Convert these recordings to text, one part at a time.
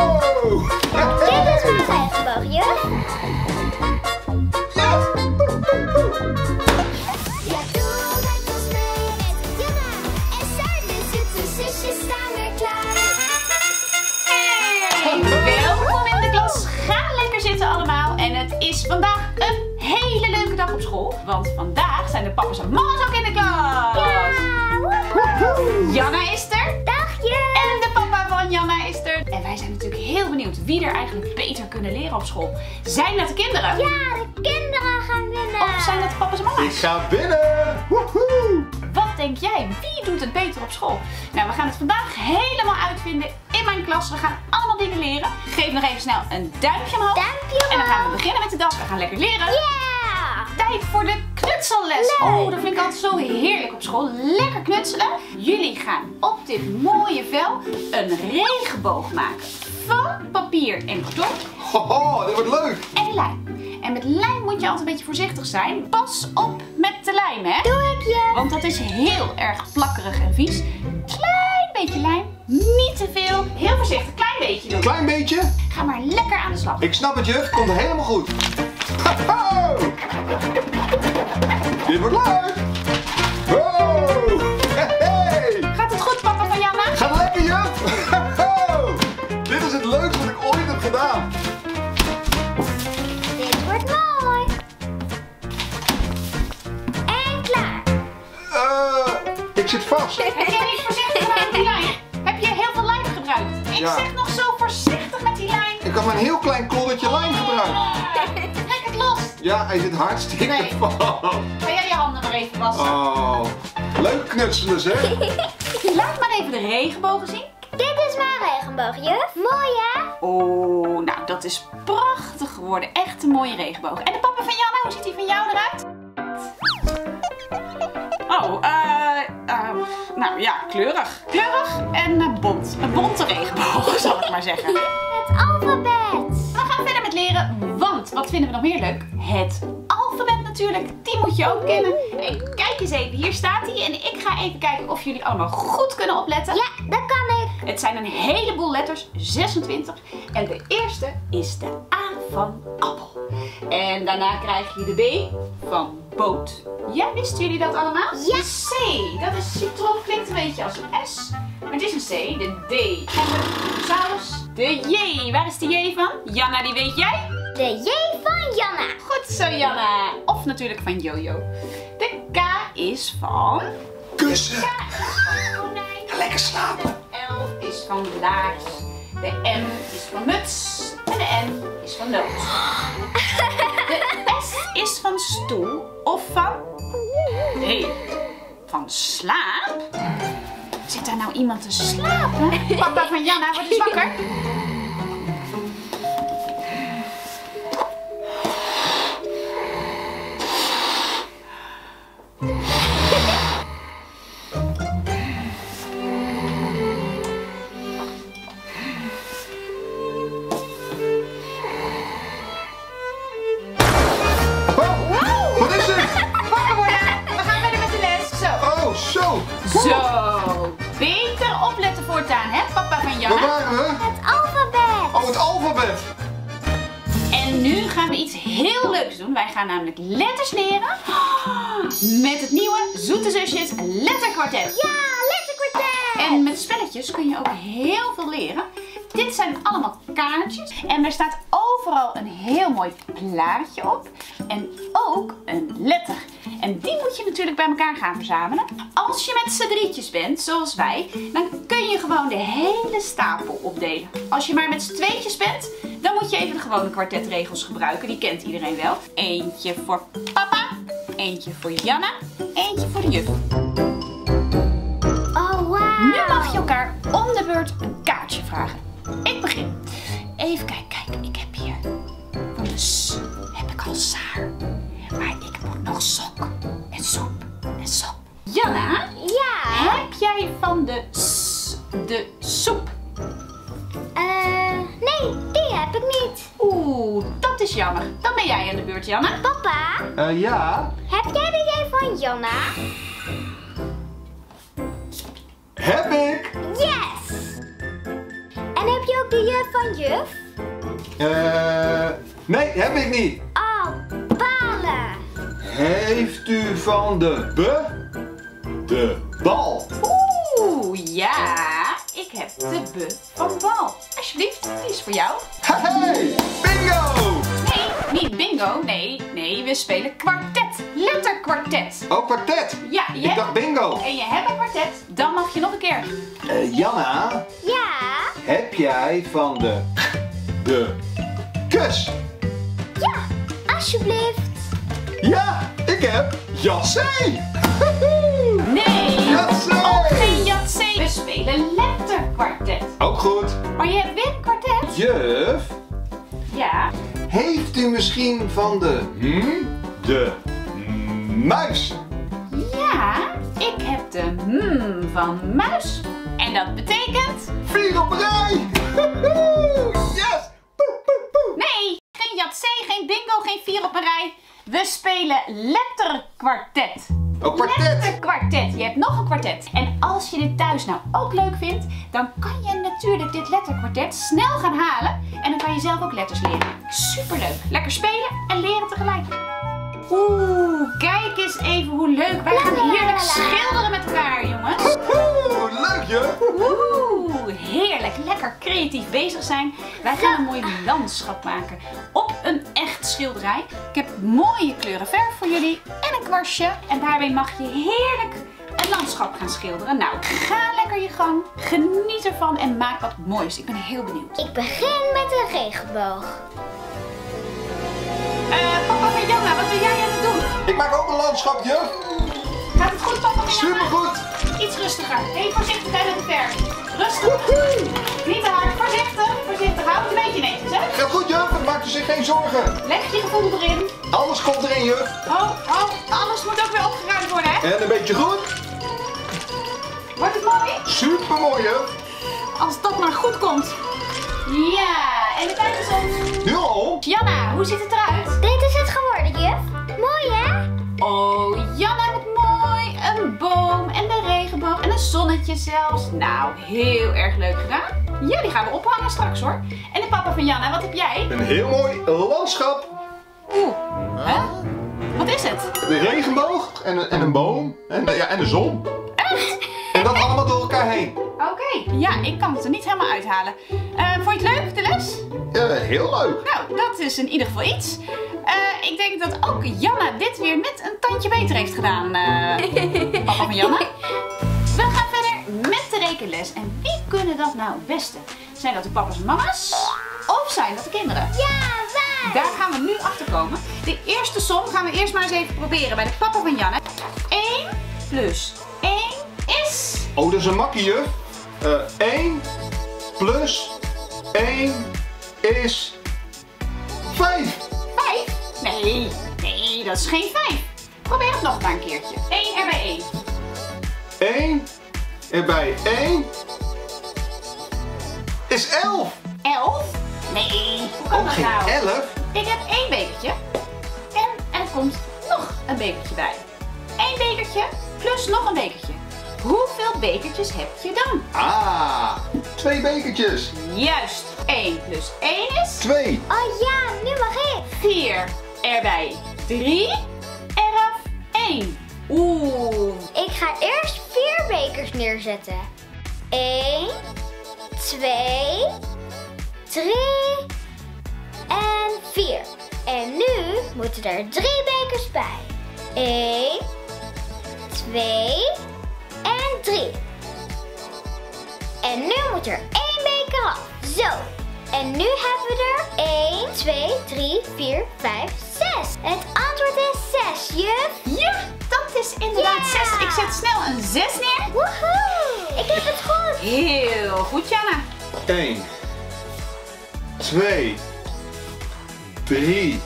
Dit is mijn vijfboog, juf. Ja, doe met ons mee met Janna. En zijn de zoete zusjes staan weer klaar. En welkom in de klas. Ga lekker zitten allemaal. En het is vandaag een hele leuke dag op school. Want vandaag zijn de papa's en mama's ook in de klas. Ja. Janna is er. Dagje. En de papa van Janna is er. En wij zijn natuurlijk heel benieuwd wie er eigenlijk beter kunnen leren op school. Zijn dat de kinderen? Ja, de kinderen gaan winnen. Of zijn dat de papa's en mama's? Ik ga winnen. Woehoe. Wat denk jij? Wie doet het beter op school? Nou, we gaan het vandaag helemaal uitvinden in mijn klas. We gaan allemaal dingen leren. Geef nog even snel een duimpje omhoog. Duimpje omhoog. En dan gaan we beginnen met de dag. We gaan lekker leren. Yeah. Tijd voor de knutselles. Leuk. Oh, dat vind ik altijd zo heerlijk op school. Lekker knutselen. Jullie gaan op dit mooie vel een regenboog maken. Van papier en karton. Hoho, dit wordt leuk. En lijn. En met lijn moet je altijd een beetje voorzichtig zijn. Pas op met de lijm, hè. Doe ik je. Want dat is heel erg plakkerig en vies. Klein beetje lijm. Niet te veel. Heel voorzichtig. Klein beetje doen. Klein beetje. Ga maar lekker aan de slag. Ik snap het, juf. Komt helemaal goed. Ho-ho! Dit wordt leuk! Wow! Hey. Gaat het goed, papa van Janna? Gaat lekker, juf! Ho-ho! Dit is het leukste wat ik ooit heb gedaan! Dit wordt mooi! En klaar! Ik zit vast! Heb jij niet voorzichtig gedaan met die lijn? Heb je heel veel lijm gebruikt? Ik zeg nog zo voorzichtig met die lijn! Ik had maar een heel klein korreltje lijm gebruikt! Ja, hij zit hartstikke vast. Ga jij je handen maar even wassen. Oh, leuk knutselen, hè? Laat maar even de regenbogen zien. Dit is mijn regenboog, juf. Mooi, hè? Oh, nou, dat is prachtig geworden. Echt een mooie regenboog. En de papa van Janna, hoe ziet die van jou eruit? Oh, nou ja, kleurig. Kleurig en bont. Een bonte regenboog, zal ik maar zeggen. Het alfabet. We gaan verder met leren, want wat vinden we nog meer leuk? Het alfabet natuurlijk, die moet je ook kennen. En kijk eens even, hier staat hij en ik ga even kijken of jullie allemaal goed kunnen opletten. Ja, dat kan ik. Het zijn een heleboel letters, 26. En de eerste is de A van appel. En daarna krijg je de B van boot. Ja, wisten jullie dat allemaal? Ja. De C, dat is citroen, klinkt een beetje als een S. Maar het is een C, de D. En de saus, de J. Waar is de J van? Janna, die weet jij? De J van Janna. Goed zo, Janna. Of natuurlijk van Jojo. De K is van... kussen. De K is van konijn. Ga lekker slapen. De L is van laars. De M is van muts. En de N is van noot. De S is van stoel. Of van... nee, van slaap. Zit daar nou iemand te slapen? Papa van Janna, word eens wakker. Oh, wat is het? Wakker worden. We gaan verder met de les. Zo. Oh, zo. Zo. Beter opletten voortaan, hè, papa van Janna? Waar waren we? Het alfabet. Oh, het alfabet. En nu gaan we iets heel leuks doen. Wij gaan namelijk letters leren met het nieuwe Zoete Zusjes Letterkwartet. Ja, Letterkwartet. En met spelletjes kun je ook heel veel leren. Dit zijn allemaal kaartjes. En er staat overal een heel mooi plaatje op. En ook een letter. En die moet je natuurlijk bij elkaar gaan verzamelen. Als je met z'n drietjes bent, zoals wij, dan kun je gewoon de hele stapel opdelen. Als je maar met z'n tweetjes bent, dan moet je even de gewone kwartetregels gebruiken. Die kent iedereen wel. Eentje voor papa, eentje voor Janna, eentje voor de juf. Oh, wow. Nu mag je elkaar om de beurt een kaartje vragen. Ik begin. Even kijken, kijk, ik heb hier van de S heb ik al saar. Maar ik moet nog sok en soep en sop. Janna, ja? Heb jij van de S de soep? Nee, die heb ik niet. Oeh, dat is jammer. Dan ben jij aan de beurt, Janna. Papa? Ja? Heb jij de J van Janna? Heb ik? Yes! En heb je ook doe je van juf? Nee, heb ik niet. Oh, ballen. Heeft u van de bal? Oeh, ja. Ik heb de be van bal. Alsjeblieft, die is voor jou. Hey, bingo! Nee, niet bingo. Nee, we spelen kwartet. Letterkwartet. Oh, kwartet? Ja, ik dacht bingo. En je hebt een kwartet, dan mag je nog een keer. Janna? Ja? Heb jij van de kus? Ja, alsjeblieft. Ja, ik heb jatzé. Nee, jatzé. Ook geen jatzé. We spelen letterkwartet. Ook goed. Maar je hebt weer een kwartet. Juf? Ja? Heeft u misschien van de muis? Ja, ik heb de van muis. En dat betekent... 4 op rij! Yes! Poep, poep, poep. Nee, geen jatzé, geen bingo, geen 4 op een rij. We spelen letterkwartet. Oh, kwartet. Letterkwartet. Je hebt nog een kwartet. En als je dit thuis nou ook leuk vindt, dan kan je natuurlijk dit letterkwartet snel gaan halen. En dan kan je zelf ook letters leren. Superleuk. Lekker spelen en leren tegelijk. Oeh, kijk eens even hoe leuk. Wij gaan heerlijk schilderen met elkaar, jongens. Oeh, leuk, je. Oeh, heerlijk. Lekker creatief bezig zijn. Wij gaan een mooi landschap maken op een echt schilderij. Ik heb mooie kleuren verf voor jullie en een kwastje. En daarmee mag je heerlijk een landschap gaan schilderen. Nou, ga lekker je gang. Geniet ervan en maak wat moois. Ik ben heel benieuwd. Ik begin met een regenboog. Papa en Janna, wat ben jij aan het doen? Ik maak ook een landschap, juf. Gaat het goed, papa en Janna? Supergoed. Iets rustiger. Even voorzichtig bij de verf. Rustig. Niet te hard. Voorzichtig. Voorzichtig. Hou het een beetje netjes, hè? Gaat goed, juf. Het maakt u zich geen zorgen. Leg je gevoel erin. Alles komt erin, juf. Oh. Alles moet ook weer opgeruimd worden, hè? En een beetje goed. Wordt het mooi? Supermooi, juf. Als dat maar goed komt. Ja, en de tijd is om... Nu al? Janna, hoe ziet het eruit? Dit is het geworden, juf. Mooi, hè? Oh, Janna met mooi. Een boom en de regenboog en een zonnetje zelfs. Nou, heel erg leuk gedaan. Ja, die gaan we ophangen straks, hoor. En de papa van Janna, wat heb jij? Een heel mooi landschap. Oeh, hè? Wat is het? De regenboog en een boom en de zon. Echt? En dat allemaal door elkaar heen. Oké, ja, ik kan het er niet helemaal uithalen. Vond je het leuk, de les? Heel leuk. Nou, dat is in ieder geval iets. Ik denk dat ook Janna dit weer net een tandje beter heeft gedaan. Papa van Janna. We gaan verder met de rekenles. En wie kunnen dat nou het beste? Zijn dat de papa's en mama's? Of zijn dat de kinderen? Ja, wij! Daar gaan we nu achter komen. De eerste som gaan we eerst maar eens even proberen bij de papa van Janna. 1 + 1. Oh, dat is een makkie, juf. 1 + 1 = 5. 5? Nee, dat is geen 5. Probeer het nog maar een keertje. 1 erbij 1. 1 erbij 1 = 11. 11? Nee, hoe kan dat nou? Geen 11? Ik heb 1 bekertje. En er komt nog een bekertje bij. 1 bekertje plus nog een bekertje. Hoeveel bekertjes heb je dan? Ah, 2 bekertjes. Juist. 1 + 1 = 2. Oh ja, nu mag ik. 4 erbij 3 = 1. Oeh. Ik ga eerst 4 bekers neerzetten. 1, 2, 3 en 4. En nu moeten er 3 bekers bij. 1, 2 en 3. En nu moet er 1 beker af. Zo. En nu hebben we er 1, 2, 3, 4, 5, 6. Het antwoord is 6, juf. Ja, dat is inderdaad 6. Ik zet snel een 6 neer. Woehoe. Ik heb het goed. Heel goed, Janna. 1, 2, 3,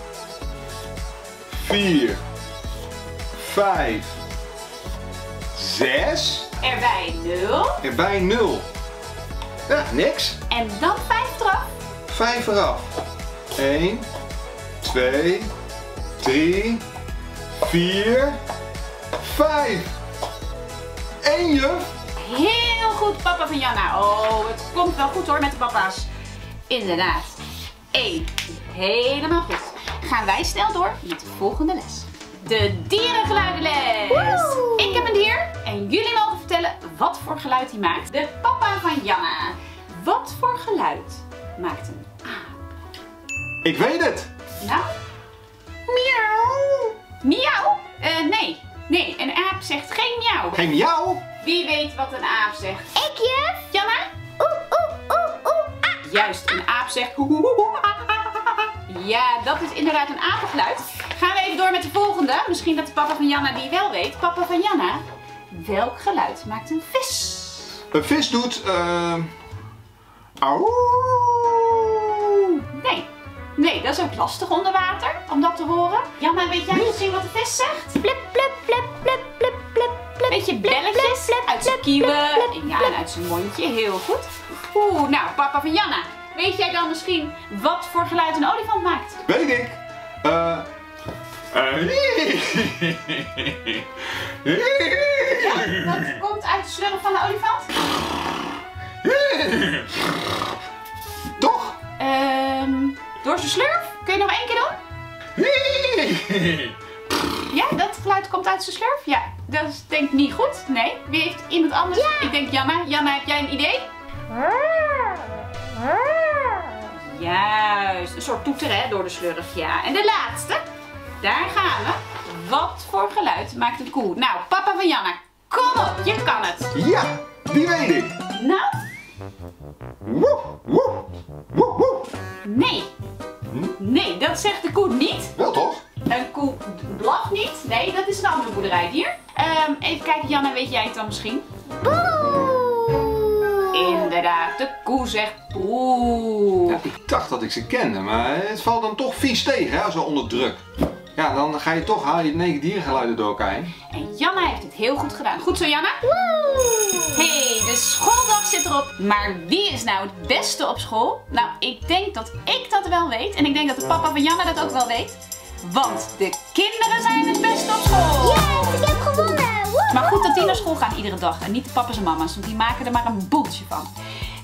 4, 5. 6. Erbij 0. Erbij 0. Ja, niks. En dan 5 eraf. 5 eraf. 1, 2, 3, 4, 5. 1, juf. Heel goed, papa van Janna. Oh, het komt wel goed, hoor, met de papa's. Inderdaad. 1. Helemaal goed. Gaan wij snel door met de volgende les. De dierengeluidenles. Woehoe. Ik heb een dier en jullie mogen vertellen wat voor geluid hij maakt. De papa van Janna. Wat voor geluid maakt een aap? Ik weet het. Nou? Miauw. Miauw? Nee. Nee, een aap zegt geen miauw. Geen miauw? Wie weet wat een aap zegt? Ik, juf. Janna? Oeh, oeh, oeh, oeh. Ah, juist, een aap zegt oeh, oeh, oeh, ah, ah, ah, ah. Ja, dat is inderdaad een apengeluid. Gaan we even door met de volgende. Misschien dat de papa van Janna die wel weet. Papa van Janna, welk geluid maakt een vis? Een vis doet... Auw. Nee. Nee, dat is ook lastig onder water, om dat te horen. Janna, weet jij misschien wat de vis zegt? Blip, blip, blip, blip, blip, blip, blip. Beetje belletjes uit zijn kieuwen. Ja, en uit zijn mondje. Heel goed. Oeh, nou, papa van Janna. Weet jij dan misschien wat voor geluid een olifant maakt? Weet ik. Ja, dat komt uit het slurren van de olifant. Toch? Door zijn slurf? Kun je nog één keer doen? Ja, dat geluid komt uit zijn slurf? Ja, dat is denk ik niet goed. Nee, wie heeft iemand anders? Ja. Ik denk Janna. Janna, heb jij een idee? Juist, een soort toeter hè, door de slurf. Ja, en de laatste. Daar gaan we. Wat voor geluid maakt een koe? Nou, papa van Janna, kom op, je kan het. Ja, die weet ik. Nou? Woe, woe, woe, woe. Nee. Nee, dat zegt de koe niet. Wel toch? Een koe blaft niet. Nee, dat is een andere boerderijdier. Even kijken, Janna, weet jij het dan misschien? Boe. Inderdaad, de koe zegt boe. Ja, ik dacht dat ik ze kende, maar het valt dan toch vies tegen, hè, zo onder druk. Ja, dan ga je toch, haal je 9 dierengeluiden door elkaar heen. En Janna heeft het heel goed gedaan. Goed zo, Janna? Woe! Hey, de schooldag zit erop. Maar wie is nou het beste op school? Nou, ik denk dat ik dat wel weet. En ik denk dat de papa van Janna dat ook wel weet. Want de kinderen zijn het beste op school. Yes, ik heb gewonnen. Woe! Maar goed dat die naar school gaan iedere dag. En niet de papa's en mama's, want die maken er maar een boeltje van.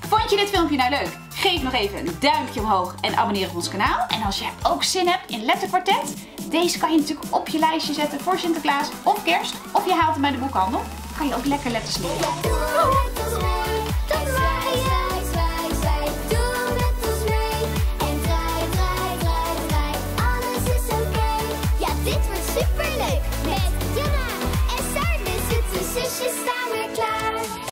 Vond je dit filmpje nou leuk? Geef nog even een duimpje omhoog en abonneer op ons kanaal. En als jij ook zin hebt in Letterkwartet, deze kan je natuurlijk op je lijstje zetten voor Sinterklaas of Kerst. Of je haalt hem bij de boekhandel. Dan kan je ook lekker letters leren.